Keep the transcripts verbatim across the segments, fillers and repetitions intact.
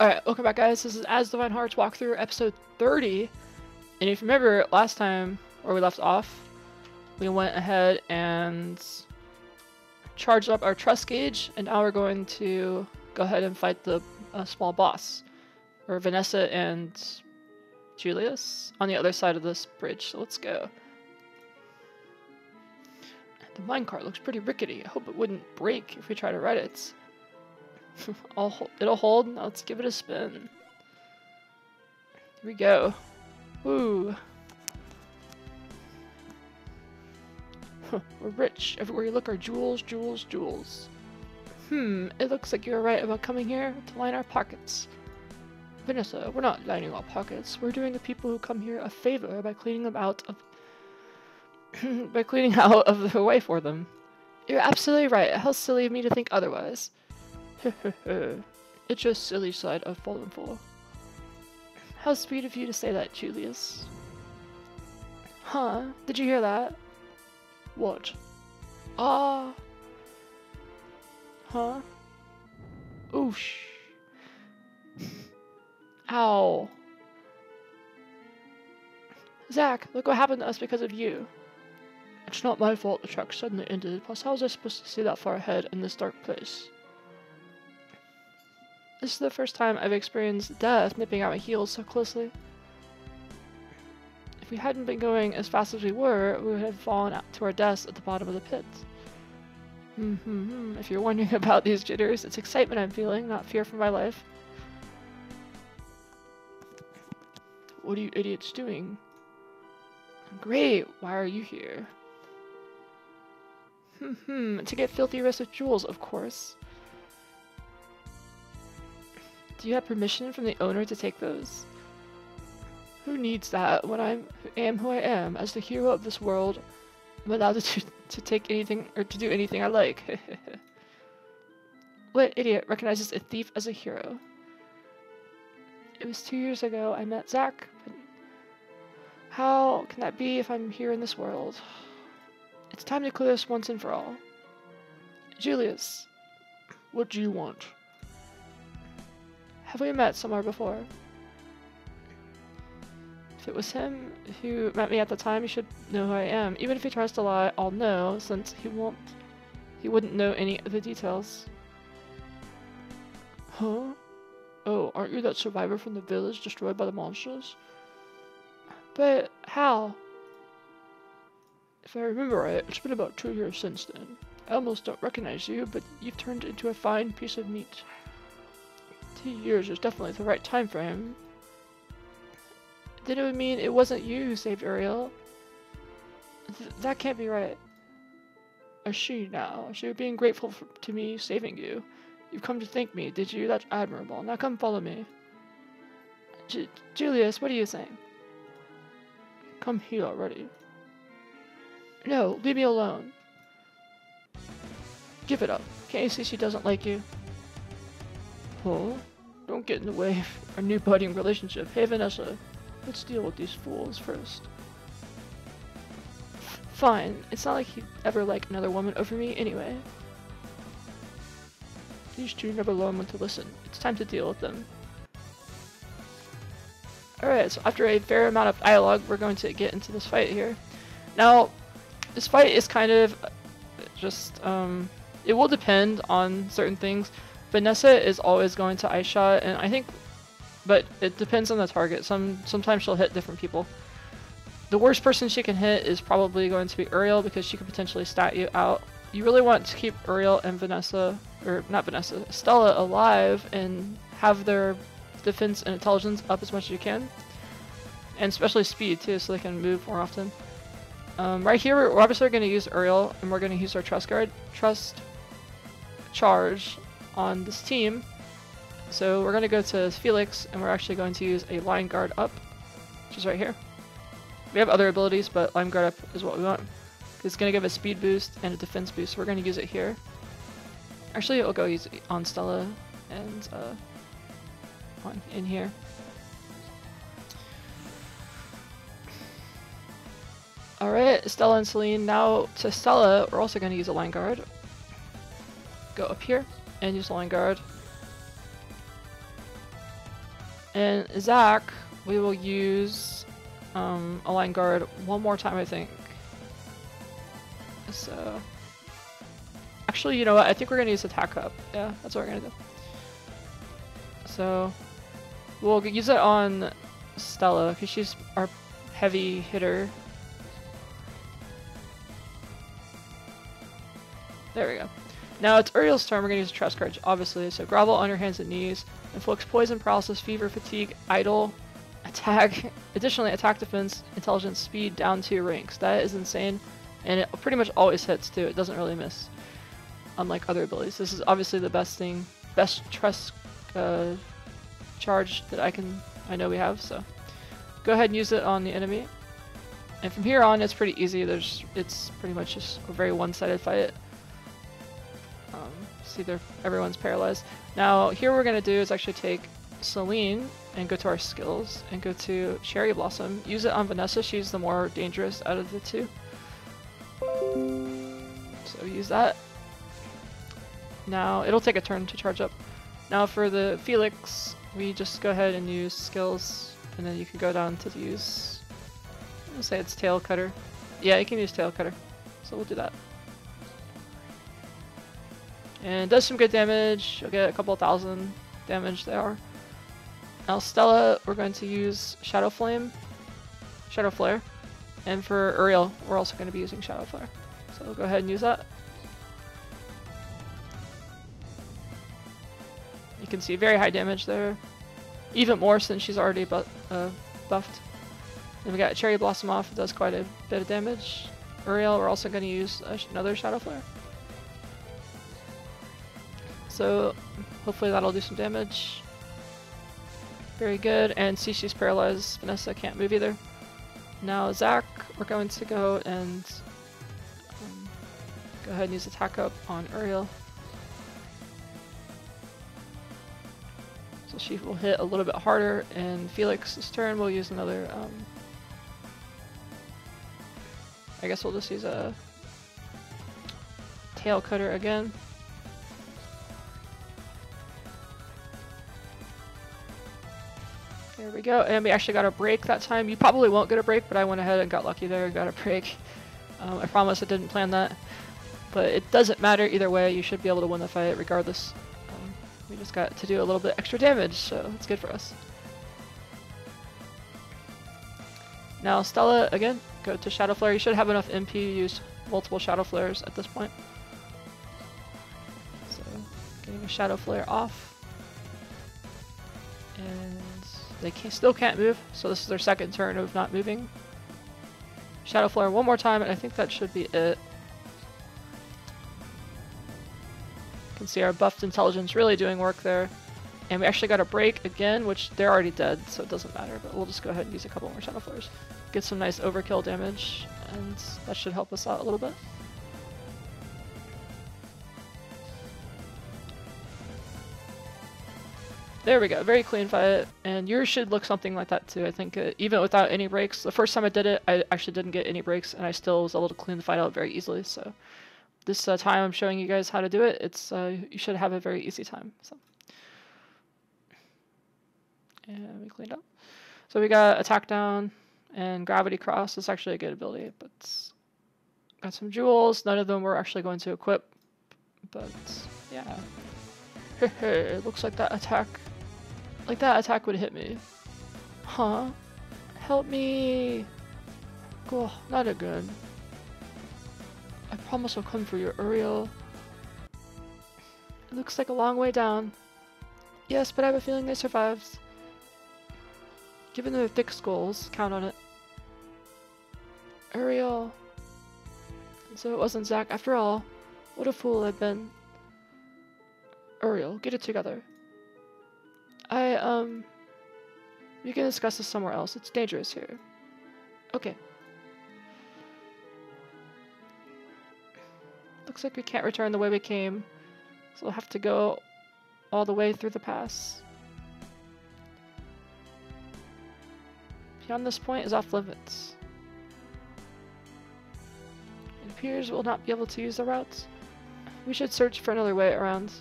Alright, welcome back guys, this is Asdivine Hearts walkthrough episode thirty, and if you remember last time where we left off, we went ahead and charged up our trust gauge, and now we're going to go ahead and fight the uh, small boss, or Vanessa and Julius, on the other side of this bridge, so let's go. The minecart looks pretty rickety, I hope it wouldn't break if we try to ride it. I'll, it'll hold. Now let's give it a spin. Here we go. Woo! Huh, we're rich. Everywhere you look are jewels, jewels, jewels. Hmm, it looks like you were right about coming here to line our pockets. Vanessa, we're not lining our pockets. We're doing the people who come here a favor by cleaning them out of by cleaning out of the way for them. You're absolutely right. How silly of me to think otherwise. It's your silly side of Fallen four. How sweet of you to say that, Julius. Huh? Did you hear that? What? Ah. Uh, huh? Oosh. Ow. Zach, look what happened to us because of you. It's not my fault the truck suddenly ended, plus how was I supposed to see that far ahead in this dark place? This is the first time I've experienced death nipping at my heels so closely. If we hadn't been going as fast as we were, we would have fallen out to our deaths at the bottom of the pit. Mm-hmm. If you're wondering about these jitters, it's excitement I'm feeling, not fear for my life. What are you idiots doing? Great, why are you here? Hmm. To get filthy rest of jewels, of course. Do you have permission from the owner to take those? Who needs that when I am who I am? As the hero of this world, I'm allowed to, do, to take anything or to do anything I like. What idiot recognizes a thief as a hero? It was two years ago I met Zach. But how can that be if I'm here in this world? It's time to clear this once and for all. Julius, what do you want? Have we met somewhere before? If it was him who met me at the time, he should know who I am. Even if he tries to lie, I'll know, since he won't he wouldn't know any of the details. Huh? Oh, aren't you that survivor from the village destroyed by the monsters? But how? If I remember right, it's been about two years since then. I almost don't recognize you, but you've turned into a fine piece of meat. Two years is definitely the right time frame. Then it would mean it wasn't you who saved Uriel. Th that can't be right. Or she now. She would be grateful for, to me saving you. You've come to thank me, did you? That's admirable. Now come follow me. J Julius, what are you saying? Come here already. No, leave me alone. Give it up. Can't you see she doesn't like you? Oh, don't get in the way of our new budding relationship. Hey Vanessa, let's deal with these fools first. Fine, it's not like he'd ever like another woman over me anyway. These two never learn when to listen. It's time to deal with them. Alright, so after a fair amount of dialogue, we're going to get into this fight here. Now, this fight is kind of just, um, it will depend on certain things. Vanessa is always going to ice shot, and I think, but it depends on the target. Some sometimes she'll hit different people. The worst person she can hit is probably going to be Uriel because she could potentially stat you out. You really want to keep Uriel and Vanessa, or not Vanessa, Stella alive and have their defense and intelligence up as much as you can, and especially speed too, so they can move more often. Um, right here, we're obviously going to use Uriel, and we're going to use our trust guard, trust charge. On this team, so we're going to go to Felix, and we're actually going to use a line guard up, which is right here. We have other abilities, but line guard up is what we want. It's going to give a speed boost and a defense boost, so we're going to use it here. Actually, it'll go use it on Stella and uh, on in here. All right, Stella and Celine. Now to Stella, we're also going to use a line guard. Go up here. And use line guard. And Zach, we will use um, Align Guard one more time, I think. So, actually, you know what? I think we're going to use Attack Up. Yeah, that's what we're going to do. So, we'll use it on Stella, because she's our heavy hitter. There we go. Now it's Uriel's turn. We're going to use a Trust Card, obviously. So grovel on your hands and knees, inflicts poison, paralysis, fever, fatigue, idle, attack. Additionally, attack, defense, intelligence, speed down two ranks. That is insane, and it pretty much always hits too. It doesn't really miss, unlike other abilities. This is obviously the best thing, best trust uh, charge that I can. I know we have. So go ahead and use it on the enemy. And from here on, it's pretty easy. There's, it's pretty much just a very one-sided fight. Um, see, there, everyone's paralyzed. Now, here what we're going to do is actually take Celine and go to our skills and go to Cherry Blossom. Use it on Vanessa. She's the more dangerous out of the two. So use that. Now, it'll take a turn to charge up. Now for the Felix, we just go ahead and use skills, and then you can go down to use, let's say it's Tail Cutter. Yeah, you can use Tail Cutter. So we'll do that. And does some good damage. You'll get a couple thousand damage there. Now Stella, we're going to use Shadow Flame, Shadow Flare, and for Uriel, we're also going to be using Shadow Flare. So we'll go ahead and use that. You can see very high damage there, even more since she's already bu uh, buffed. And we got Cherry Blossom off. It does quite a bit of damage. Uriel, we're also going to use another Shadow Flare. So hopefully that'll do some damage. Very good. And see, she's paralyzed. Vanessa can't move either. Now Zach, we're going to go and um, go ahead and use Attack Up on Uriel. So she will hit a little bit harder. And Felix's turn, we'll use another. Um, I guess we'll just use a Tail Cutter again. There we go, and we actually got a break that time. You probably won't get a break, but I went ahead and got lucky there, got a break. Um, I promise I didn't plan that, but it doesn't matter either way. You should be able to win the fight regardless. Um, we just got to do a little bit extra damage, so it's good for us. Now Stella, again, go to Shadow Flare. You should have enough M P to use multiple Shadow Flares at this point. So getting a Shadow Flare off. And they can, still can't move, so this is their second turn of not moving. Shadow Flare one more time, and I think that should be it. You can see our buffed intelligence really doing work there. And we actually got a break again, which they're already dead, so it doesn't matter, but we'll just go ahead and use a couple more Shadow Flares. Get some nice overkill damage, and that should help us out a little bit. There we go, very clean fight, and yours should look something like that too. I think uh, even without any breaks, the first time I did it, I actually didn't get any breaks, and I still was able to clean the fight out very easily. So this uh, time I'm showing you guys how to do it. It's uh, you should have a very easy time. So, and we cleaned up. So we got Attack Down and Gravity Cross. It's actually a good ability, but got some jewels. None of them we're actually going to equip, but yeah. It looks like that attack. Like that attack would hit me. Huh? Help me! Go, not again. I promise I'll come for you, Uriel. It looks like a long way down. Yes, but I have a feeling they survived. Given their thick skulls, count on it. Uriel. And so it wasn't Zach after all. What a fool I've been. Uriel, get it together. I, um... we can discuss this somewhere else. It's dangerous here. Okay. Looks like we can't return the way we came, so we'll have to go all the way through the pass. Beyond this point is off limits. It appears we'll not be able to use the routes. We should search for another way around.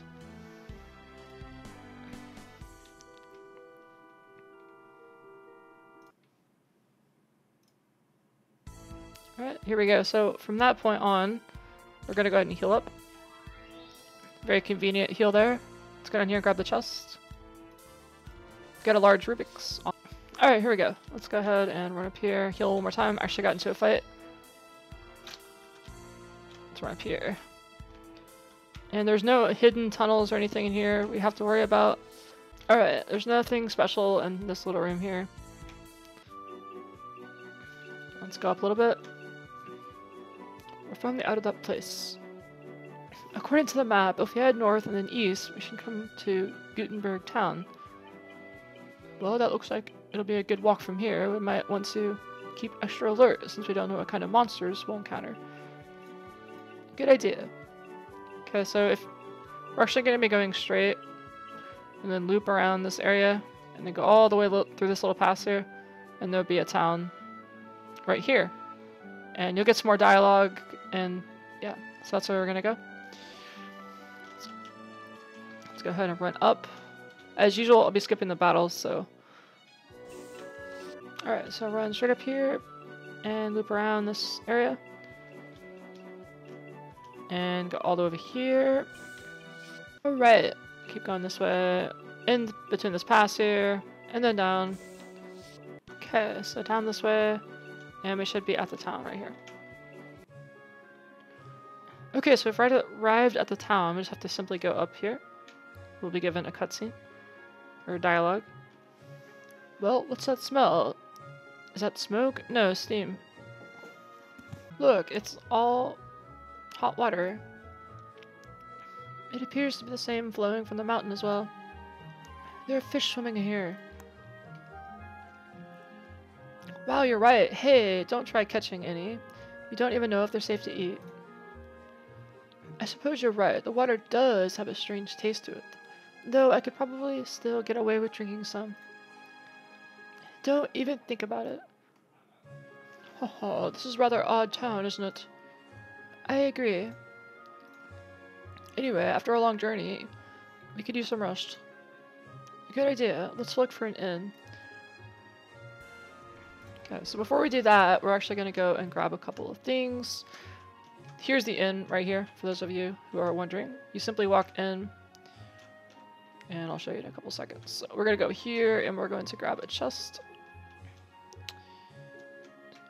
here we go. So from that point on, we're going to go ahead and heal up. Very convenient heal there. Let's go down here and grab the chest. Get a large Rubik's. Alright, here we go. Let's go ahead and run up here. Heal one more time. Actually got into a fight. Let's run up here. And there's no hidden tunnels or anything in here we have to worry about. Alright, there's nothing special in this little room here. Let's go up a little bit. We're finally out of that place. According to the map, if we head north and then east, we should come to Gutenberg town. Well, that looks like it'll be a good walk from here. We might want to keep extra alert since we don't know what kind of monsters we'll encounter. Good idea. Okay, so if we're actually going to be going straight and then loop around this area and then go all the way through this little pass here, and there'll be a town right here. And you'll get some more dialogue, and yeah, so that's where we're going to go. Let's go ahead and run up. As usual, I'll be skipping the battles, so... Alright, so run straight up here and loop around this area. And go all the way over here. Alright, keep going this way, in between this pass here, and then down. Okay, so down this way, and we should be at the town right here. Okay, so we've arrived at the town. We just have to simply go up here. We'll be given a cutscene. Or dialogue. Well, what's that smell? Is that smoke? No, steam. Look, it's all hot water. It appears to be the same flowing from the mountain as well. There are fish swimming here. Wow, you're right. Hey, don't try catching any. You don't even know if they're safe to eat. I suppose you're right. The water does have a strange taste to it. Though I could probably still get away with drinking some. Don't even think about it. Oh, this is rather odd town, isn't it? I agree. Anyway, after a long journey, we could use some rest. Good idea. Let's look for an inn. Okay, so before we do that, we're actually going to go and grab a couple of things. Here's the inn right here, for those of you who are wondering. You simply walk in, and I'll show you in a couple seconds. So we're going to go here, and we're going to grab a chest.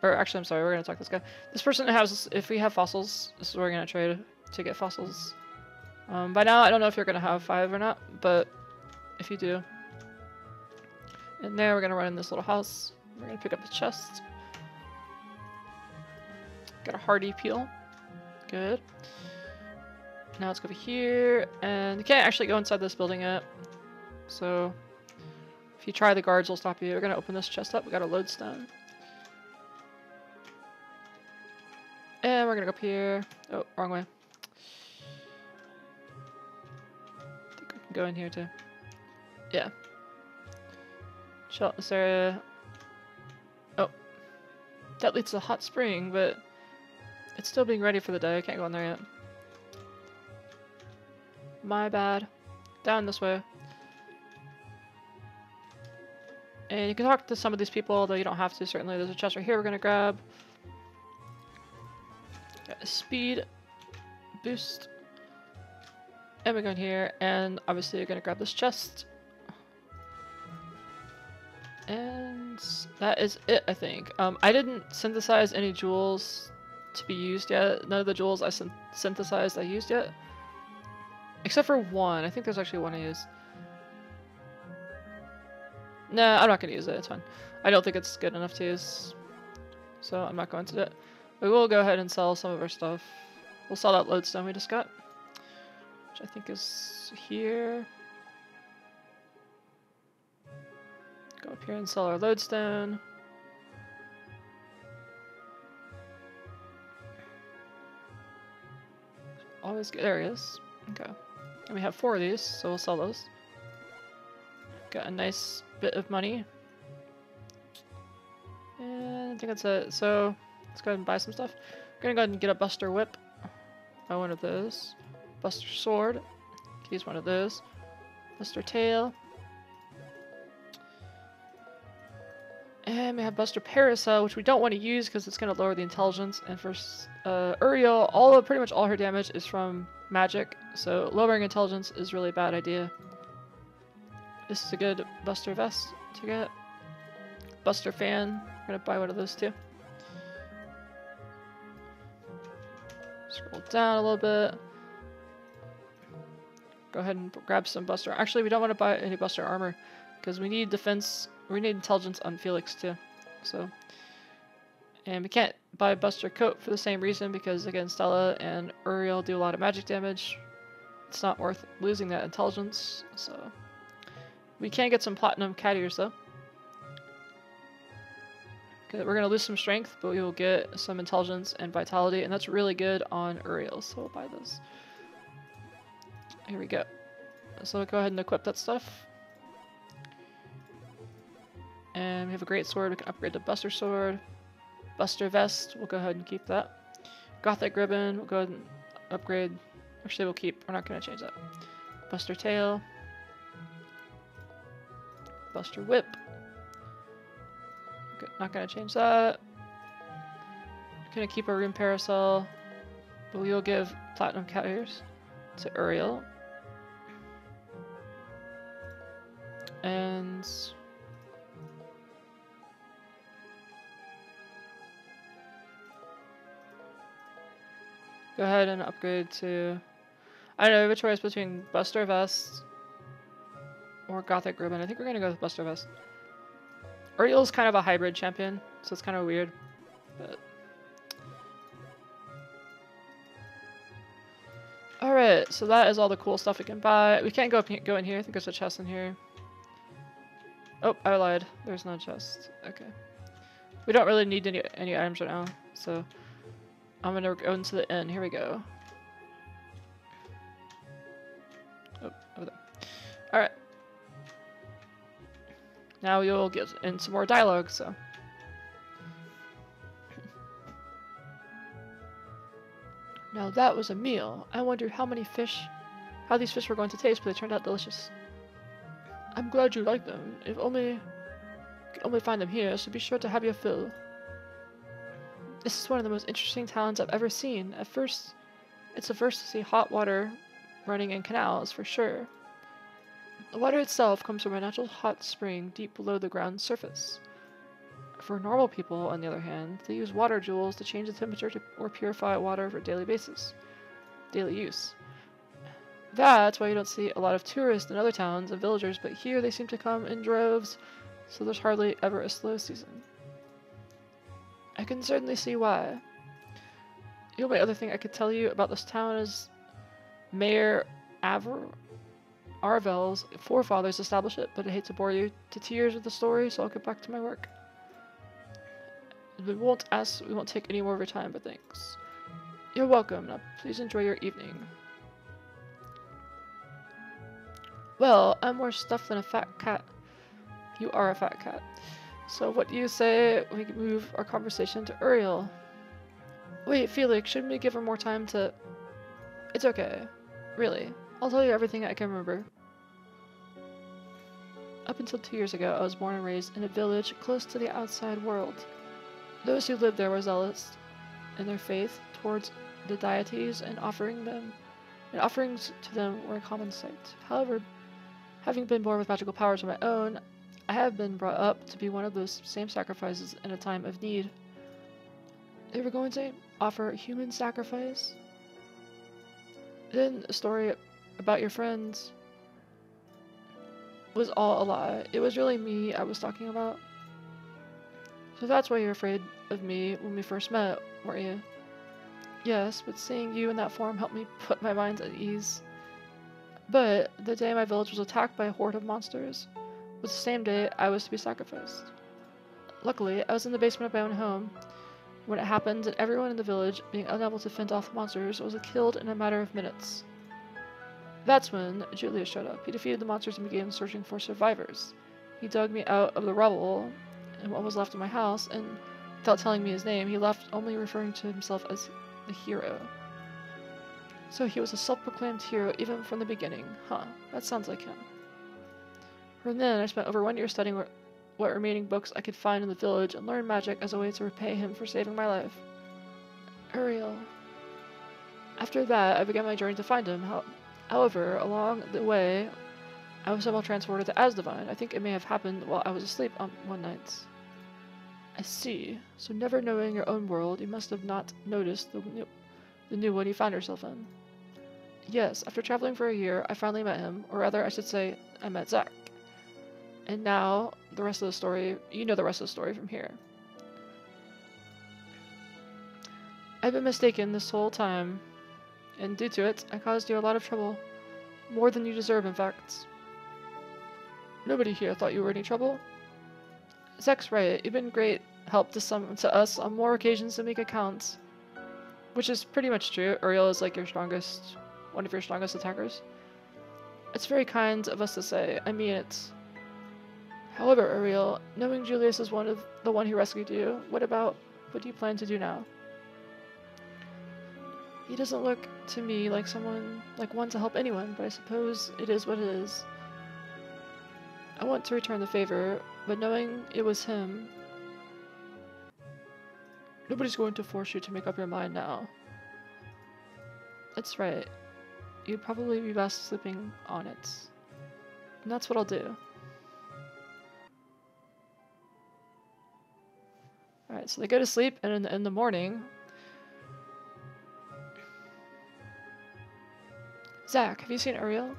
Or actually, I'm sorry, we're going to talk to this guy. This person has, if we have fossils, this is where we're going to trade to get fossils. Um, by now, I don't know if you're going to have five or not, but if you do. And there, we're going to run in this little house. We're going to pick up the chest. Got a hardy peel. Good. Now let's go over here, and you can't actually go inside this building yet. So if you try, the guards will stop you. We're gonna open this chest up. We got a lodestone, and we're gonna go up here. Oh, wrong way. I think we can go in here too. Yeah. Chill out this area. Oh, that leads to the hot spring, but. It's still being ready for the day. I can't go in there yet. My bad. Down this way. And you can talk to some of these people, although you don't have to, certainly. There's a chest right here we're going to grab. Got a speed boost. And we're going here. And obviously you're going to grab this chest. And that is it, I think. Um, I didn't synthesize any jewels to be used yet. None of the jewels I synth synthesized I used yet. Except for one. I think there's actually one I used. Nah, I'm not going to use it. It's fine. I don't think it's good enough to use. So I'm not going to do it. We will go ahead and sell some of our stuff. We'll sell that lodestone we just got. Which I think is here. Go up here and sell our lodestone. Always good areas. Okay. And we have four of these, so we'll sell those. Got a nice bit of money. And I think that's it. So let's go ahead and buy some stuff. We're gonna go ahead and get a Buster Whip. Buy one of those. Buster Sword. Could use one of those. Buster Tail. And we have Buster Parasol, which we don't want to use because it's going to lower the intelligence. And for uh, Uriel, all of, pretty much all her damage is from magic, so lowering intelligence is really a bad idea. This is a good Buster Vest to get. Buster Fan, we're going to buy one of those too. Scroll down a little bit. Go ahead and grab some Buster. Actually, we don't want to buy any Buster Armor because we need defense. We need intelligence on Felix too, so. And we can't buy Buster Coat for the same reason because, again, Stella and Uriel do a lot of magic damage. It's not worth losing that intelligence, so. We can get some Platinum Cat Ears though. We're going to lose some strength, but we will get some intelligence and vitality, and that's really good on Uriel, so we'll buy those. Here we go. So we'll go ahead and equip that stuff. And we have a great sword. We can upgrade to Buster Sword. Buster Vest, we'll go ahead and keep that. Gothic Ribbon, we'll go ahead and upgrade. Actually, we'll keep. We're not going to change that. Buster Tail. Buster Whip. Good. Not going to change that. Going to keep our Room Parasol. But we will give Platinum Cat Ears to Uriel. And... go ahead and upgrade to, I don't know, I have a choice between Buster Vest or Gothic Ribbon. I think we're going to go with Buster Vest. Uriel's kind of a hybrid champion, so it's kind of weird. But... alright, so that is all the cool stuff we can buy. We can't go, up here, go in here. I think there's a chest in here. Oh, I lied. There's no chest. Okay. We don't really need any, any items right now, so... I'm gonna go into the inn. Here we go. Oh, over there. Alright. Now we will get in some more dialogue, so. Now that was a meal. I wondered how many fish, how these fish were going to taste, but they turned out delicious. I'm glad you like them. If only, could only find them here, so be sure to have your fill. This is one of the most interesting towns I've ever seen. At first, it's the first to see hot water running in canals, for sure. The water itself comes from a natural hot spring deep below the ground surface. For normal people, on the other hand, they use water jewels to change the temperature to, or purify water for daily basis, daily use. That's why you don't see a lot of tourists in other towns and villagers, but here they seem to come in droves, so there's hardly ever a slow season. I can certainly see why. The only other thing I could tell you about this town is Mayor Aver Arvel's forefathers established it, but I hate to bore you to tears with the story, so I'll get back to my work. We won't ask, we won't take any more of your time, but thanks. You're welcome. Now please enjoy your evening. Well, I'm more stuffed than a fat cat. You are a fat cat. So what do you say we move our conversation to Uriel? Wait, Felix, shouldn't we give her more time to... It's okay. Really. I'll tell you everything I can remember. Up until two years ago, I was born and raised in a village close to the outside world. Those who lived there were zealous in their faith towards the deities, and offering them, and offerings to them were a common sight. However, having been born with magical powers of my own, I have been brought up to be one of those same sacrifices in a time of need. They were going to offer human sacrifice. Then the story about your friends was all a lie. It was really me I was talking about. So that's why you're afraid of me when we first met, weren't you? Yes, but seeing you in that form helped me put my mind at ease. But the day my village was attacked by a horde of monsters was the same day I was to be sacrificed. Luckily, I was in the basement of my own home when it happened, and everyone in the village, being unable to fend off the monsters, was killed in a matter of minutes. That's when Julius showed up. He defeated the monsters and began searching for survivors. He dug me out of the rubble and what was left of my house, and without telling me his name, he left only referring to himself as the hero. So he was a self-proclaimed hero even from the beginning. Huh, that sounds like him. From then, I spent over one year studying what remaining books I could find in the village and learn magic as a way to repay him for saving my life. Uriel. After that, I began my journey to find him. However, along the way, I was somehow transported to Asdivine. I think it may have happened while I was asleep on one night. I see. So never knowing your own world, you must have not noticed the new, the new one you found yourself in. Yes, after traveling for a year, I finally met him, or rather, I should say, I met Zach. And now, the rest of the story, you know the rest of the story from here. I've been mistaken this whole time, and due to it, I caused you a lot of trouble. More than you deserve, in fact. Nobody here thought you were any trouble. Zach's right, you've been great help to some to us on more occasions than we could count. Which is pretty much true. Uriel is like your strongest, one of your strongest attackers. It's very kind of us to say, I mean it. However, Uriel, knowing Julius is one of the one who rescued you, what about, what do you plan to do now? He doesn't look to me like someone, like one to help anyone, but I suppose it is what it is. I want to return the favor, but knowing it was him, nobody's going to force you to make up your mind now. That's right. You'd probably be best sleeping on it. And that's what I'll do. Alright, so they go to sleep, and in the, in the morning, Zach, have you seen Uriel?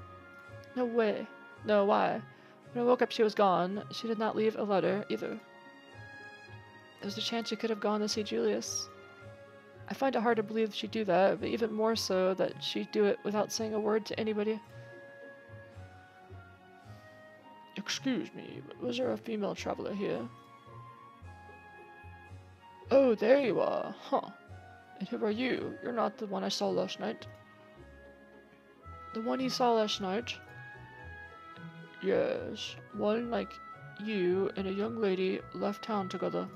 No way. No, why? When I woke up, she was gone. She did not leave a letter, either. There's a chance she could have gone to see Julius. I find it hard to believe she'd do that, but even more so that she'd do it without saying a word to anybody. Excuse me, but was there a female traveler here? Oh, there you are, huh. And who are you? You're not the one I saw last night. The one he saw last night? Yes, one like you and a young lady left town together.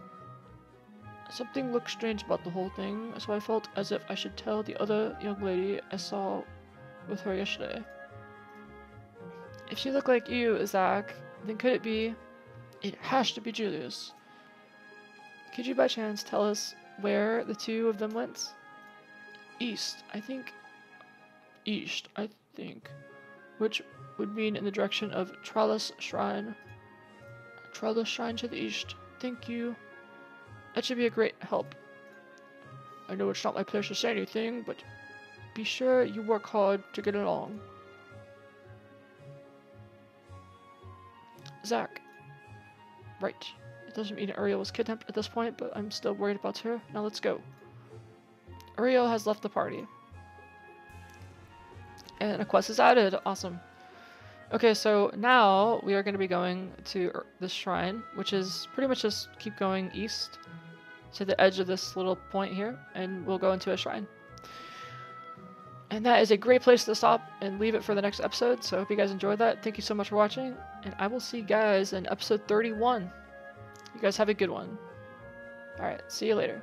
Something looked strange about the whole thing, so I felt as if I should tell the other young lady I saw with her yesterday. If she looked like you, Zach, then could it be? It has to be Julius. Could you by chance tell us where the two of them went? East, I think. East, I think. Which would mean in the direction of Tralos Shrine. Tralos Shrine to the east. Thank you. That should be a great help. I know it's not my place to say anything, but be sure you work hard to get along. Zach. Right. It doesn't mean Uriel was kidnapped at this point, but I'm still worried about her. Now let's go. Uriel has left the party. And a quest is added. Awesome. Okay, so now we are going to be going to this shrine, which is pretty much just keep going east to the edge of this little point here, and we'll go into a shrine. And that is a great place to stop and leave it for the next episode, so I hope you guys enjoyed that. Thank you so much for watching, and I will see you guys in episode thirty-one. You guys have a good one. Alright, see you later.